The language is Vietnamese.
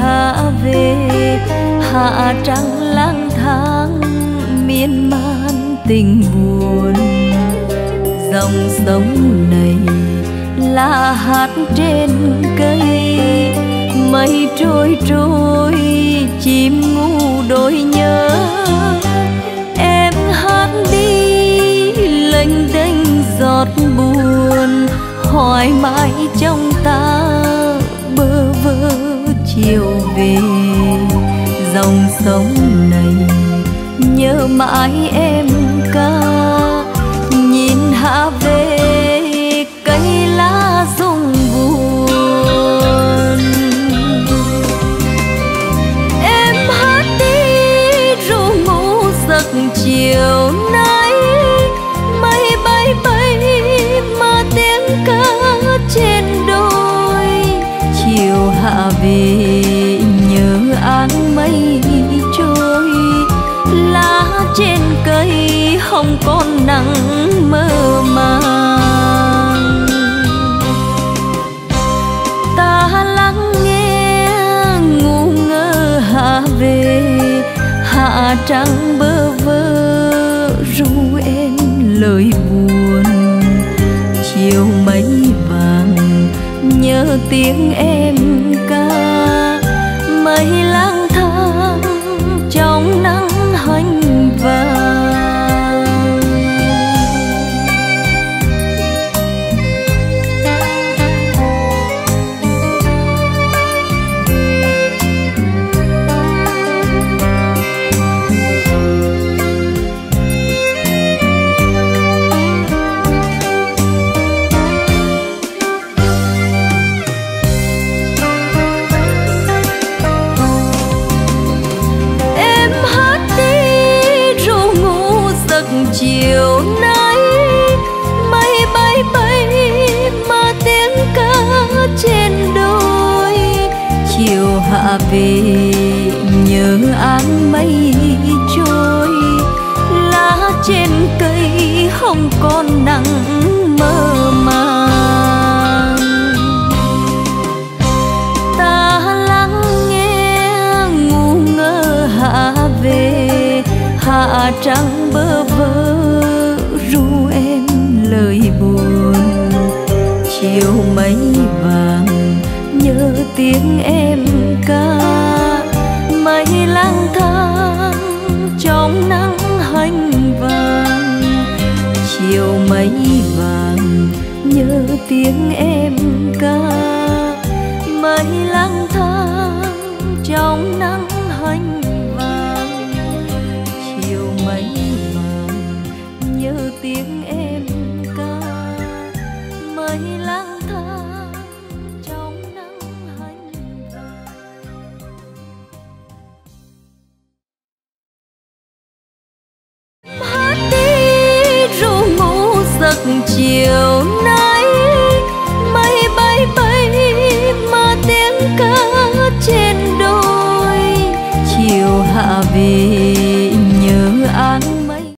Hạ về, Hạ trăng lang thang miên man tình buồn. Dòng sông này là hát trên cây, mây trôi trôi chim ngu đôi nhớ. Em hát đi lênh đênh giọt buồn, hỏi mãi trong ta bơ vơ chiều về. Dòng sông này nhớ mãi em ca, nhìn Hạ về cây lá rụng buồn. Em hát đi ru ngủ giấc chiều nay, mây bay bay mà tiếng ca trên đôi. Chiều hạ về nhớ áng mây trôi, lá trên cây hồng còn nắng mơ màng. Ta lắng nghe ngu ngơ hạ về, hạ trăng bơ vơ ru em lời buồn. Chiều mây vàng nhớ tiếng em ca, mây lang thang trong nắng hành vàng. Chiều nay mây bay bay mà tiếng ca trên đôi. Chiều hạ về nhớ áng mây trôi, lá trên cây hồng còn nắng mơ màng. Ta lắng nghe ngu ngơ hạ về, hạ trăng bơ vơ ru em lời buồn. Chiều mây vàng nhớ tiếng em ca, mây lang thang trong nắng hành vàng. Chiều mây vàng nhớ tiếng em ca, mây lang thang trong nắng hành vàng. Tiếng em ca mây lang thang trong nắng hành vàng. Em hát đi ru ngủ giấc chiều nay, mây bay bay mà tiếng ca trên đôi. Chiều hạ về nhớ anh